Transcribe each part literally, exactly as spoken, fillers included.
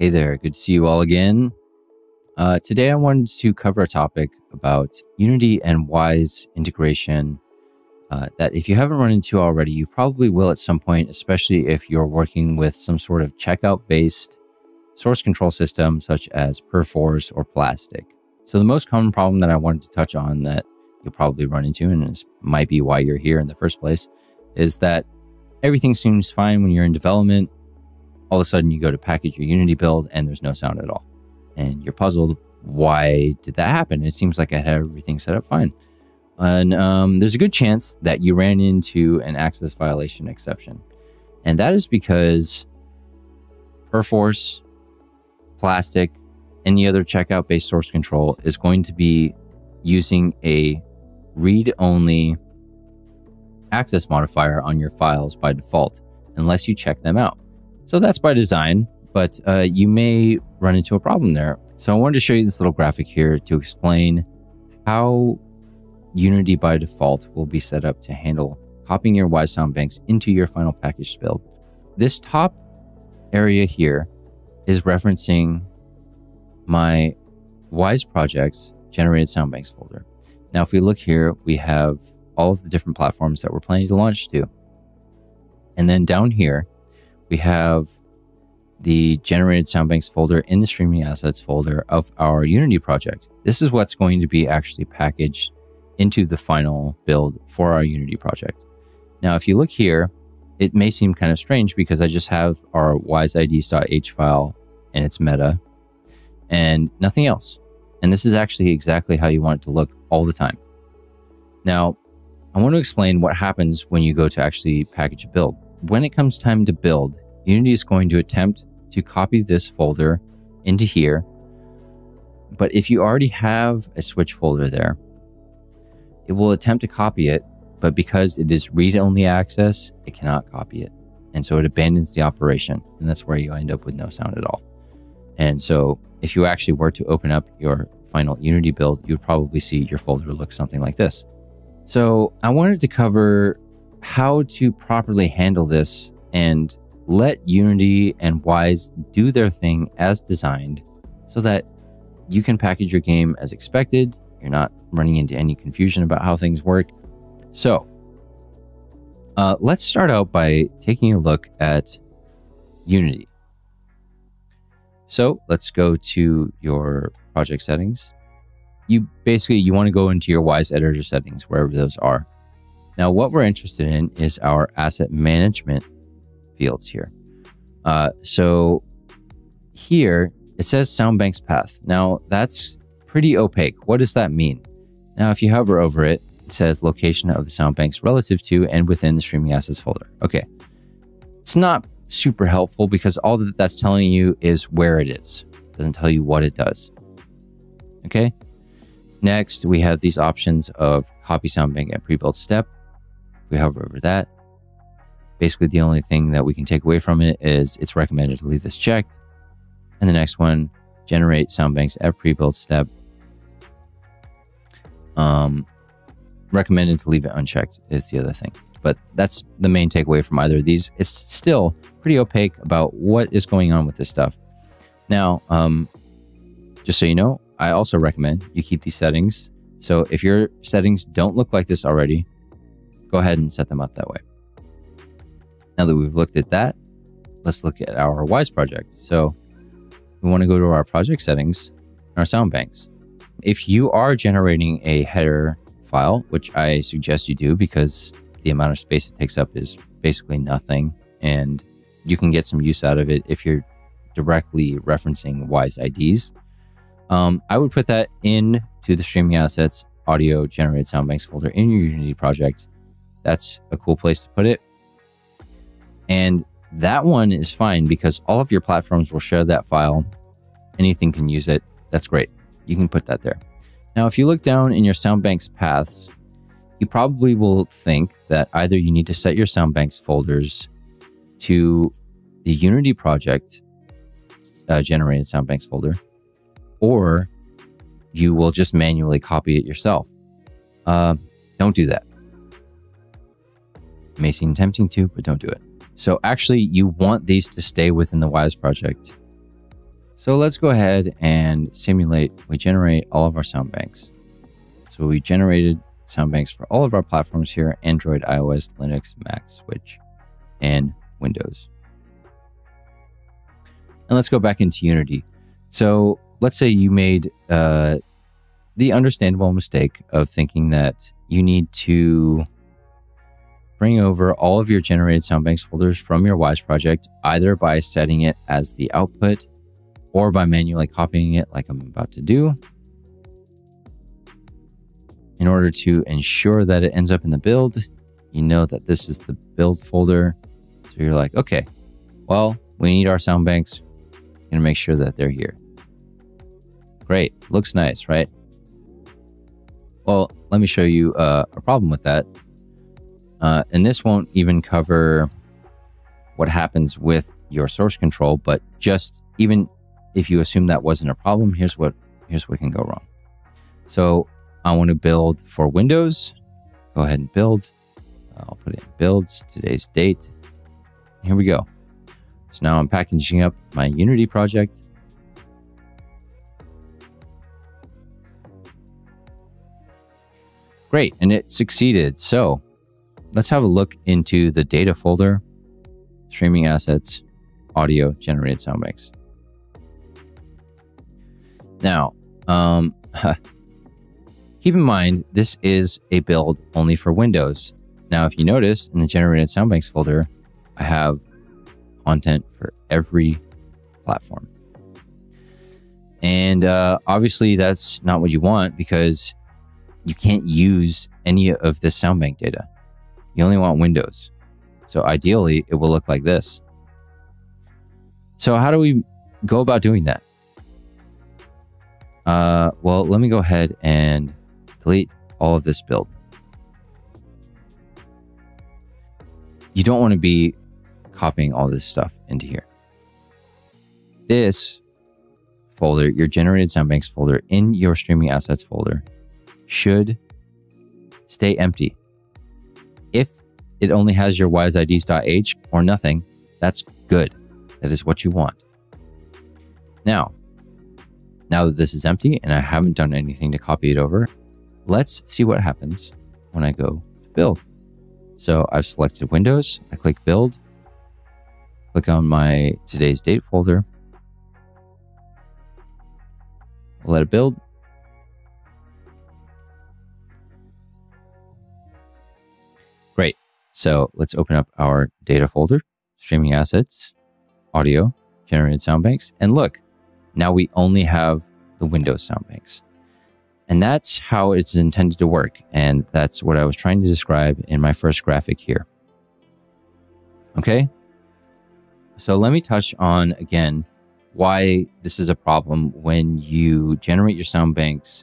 Hey there, good to see you all again. Uh, today I wanted to cover a topic about Unity and Wise integration uh, that if you haven't run into already, you probably will at some point, especially if you're working with some sort of checkout-based source control system such as Perforce or Plastic. So the most common problem that I wanted to touch on that you'll probably run into, and it might be why you're here in the first place, is that everything seems fine when you're in development. All of a sudden you go to package your Unity build and there's no sound at all. And you're puzzled, why did that happen? It seems like I had everything set up fine. And um, there's a good chance that you ran into an access violation exception. And that is because Perforce, Plastic, any other checkout-based source control is going to be using a read-only access modifier on your files by default, unless you check them out. So that's by design, but uh, you may run into a problem there. So I wanted to show you this little graphic here to explain how Unity by default will be set up to handle copying your Wise SoundBanks into your final package build. This top area here is referencing my Wise projects generated SoundBanks folder. Now, if we look here, we have all of the different platforms that we're planning to launch to. And then down here, we have the generated SoundBanks folder in the streaming assets folder of our Unity project. This is what's going to be actually packaged into the final build for our Unity project. Now, if you look here, it may seem kind of strange because I just have our Wwise I Ds dot h file and it's meta and nothing else. And this is actually exactly how you want it to look all the time. Now, I want to explain what happens when you go to actually package a build. When it comes time to build, Unity is going to attempt to copy this folder into here. But if you already have a Switch folder there, it will attempt to copy it, but because it is read-only access, it cannot copy it. And so it abandons the operation, and that's where you end up with no sound at all. And so if you actually were to open up your final Unity build, you'd probably see your folder look something like this. So I wanted to cover how to properly handle this and let Unity and Wise do their thing as designed so that you can package your game as expected. You're not running into any confusion about how things work. So uh, let's start out by taking a look at Unity. So let's go to your project settings. You basically, you want to go into your Wise editor settings, wherever those are. Now, what we're interested in is our asset management fields here. Uh, so here it says SoundBanks path. Now that's pretty opaque. What does that mean? Now, if you hover over it, it says location of the SoundBanks relative to and within the streaming assets folder. Okay. It's not super helpful because all that that's telling you is where it is. It doesn't tell you what it does. Okay. Next, we have these options of copy SoundBank and pre-built step. We hover over that. Basically, the only thing that we can take away from it is it's recommended to leave this checked. And the next one, generate SoundBanks at pre-built step. Um, recommended to leave it unchecked is the other thing. But that's the main takeaway from either of these. It's still pretty opaque about what is going on with this stuff. Now, um, just so you know, I also recommend you keep these settings. So if your settings don't look like this already, go ahead and set them up that way. Now that we've looked at that, let's look at our Wise project. So we want to go to our project settings and our SoundBanks. If you are generating a header file, which I suggest you do because the amount of space it takes up is basically nothing, and you can get some use out of it if you're directly referencing Wise I Ds. Um, I would put that in to the streaming assets audio generated SoundBanks folder in your Unity project. That's a cool place to put it. And that one is fine because all of your platforms will share that file. Anything can use it. That's great. You can put that there. Now, if you look down in your SoundBanks paths, you probably will think that either you need to set your SoundBanks folders to the Unity project uh, generated SoundBanks folder, or you will just manually copy it yourself. Uh, don't do that. It may seem tempting to, but don't do it. So actually you want these to stay within the Wise project So let's go ahead and simulate, we generate all of our sound banks. So we generated sound banks for all of our platforms here, Android, iOS, Linux, Mac, Switch, and Windows. And let's go back into Unity. So let's say you made uh, the understandable mistake of thinking that you need to bring over all of your generated sound banks folders from your Wise project, either by setting it as the output or by manually copying it like I'm about to do, in order to ensure that it ends up in the build. You know that this is the build folder. So you're like, okay, well, we need our sound banks. We're gonna make sure that they're here. Great, looks nice, right? Well, let me show you uh, a problem with that. Uh, and this won't even cover what happens with your source control, but just even if you assume that wasn't a problem, here's what here's what can go wrong. So I want to build for Windows. Go ahead and build. I'll put in builds, today's date. Here we go. So now I'm packaging up my Unity project. Great, and it succeeded. So let's have a look into the data folder, streaming assets, audio, generated sound banks. Now, um, keep in mind, this is a build only for Windows. Now, if you notice in the generated sound banks folder, I have content for every platform. And uh, obviously that's not what you want, because you can't use any of this sound bank data. You only want Windows. So ideally it will look like this. So how do we go about doing that? Uh, well, let me go ahead and delete all of this build. You don't want to be copying all this stuff into here. This folder, your generated sound banks folder in your streaming assets folder, should stay empty. If it only has your Wwise I Ds dot h or nothing, that's good. That is what you want. Now, now that this is empty and I haven't done anything to copy it over, let's see what happens when I go to build. So I've selected Windows, I click build, click on my today's date folder, let it build. Great, so let's open up our data folder, streaming assets, audio, generated sound banks, and look, now we only have the Windows sound banks. And that's how it's intended to work. And that's what I was trying to describe in my first graphic here. Okay. So let me touch on again why this is a problem when you generate your sound banks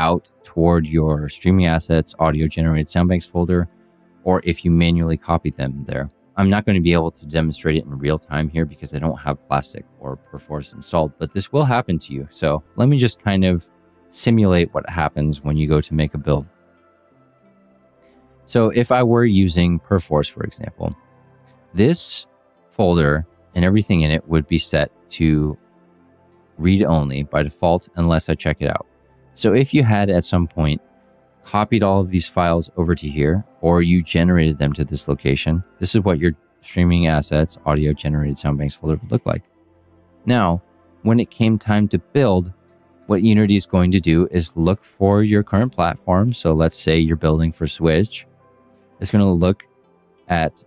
out toward your streaming assets, audio generated sound banks folder, or if you manually copy them there. I'm not going to be able to demonstrate it in real time here because I don't have Plastic or Perforce installed, but this will happen to you. So let me just kind of simulate what happens when you go to make a build. So if I were using Perforce, for example, this folder and everything in it would be set to read only by default unless I check it out. So if you had at some point copied all of these files over to here, or you generated them to this location, this is what your streaming assets, audio generated sound banks folder would look like. Now, when it came time to build, what Unity is going to do is look for your current platform. So let's say you're building for Switch. It's going to look at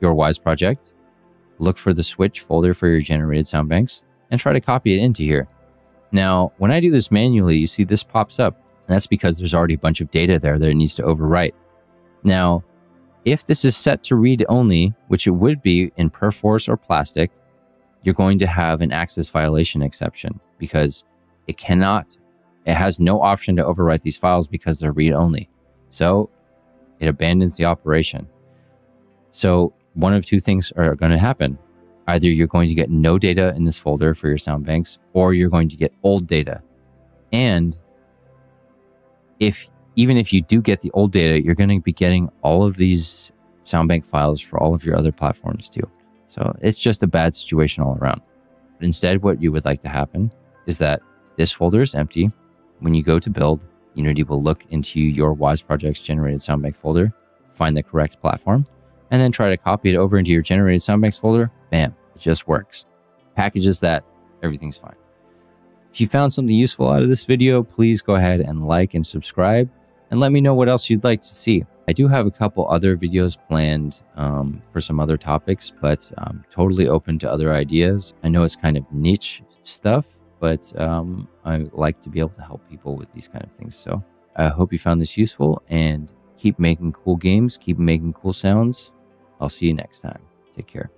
your Wise project, look for the Switch folder for your generated sound banks, and try to copy it into here. Now, when I do this manually, you see this pops up. And that's because there's already a bunch of data there that it needs to overwrite. Now, if this is set to read only, which it would be in Perforce or Plastic, you're going to have an access violation exception because it cannot, it has no option to overwrite these files because they're read only. So it abandons the operation. So one of two things are going to happen. Either you're going to get no data in this folder for your sound banks, or you're going to get old data. And If even if you do get the old data, you're going to be getting all of these sound bank files for all of your other platforms too. So it's just a bad situation all around. But instead, what you would like to happen is that this folder is empty. When you go to build, Unity will look into your Wise project's generated SoundBanks folder, find the correct platform, and then try to copy it over into your generated SoundBanks folder. Bam, it just works. Packages that, everything's fine. If you found something useful out of this video, please go ahead and like and subscribe, and let me know what else you'd like to see. I do have a couple other videos planned um, for some other topics, but I'm totally open to other ideas. I know it's kind of niche stuff, but um, I like to be able to help people with these kind of things. So I hope you found this useful, and keep making cool games, keep making cool sounds. I'll see you next time. Take care.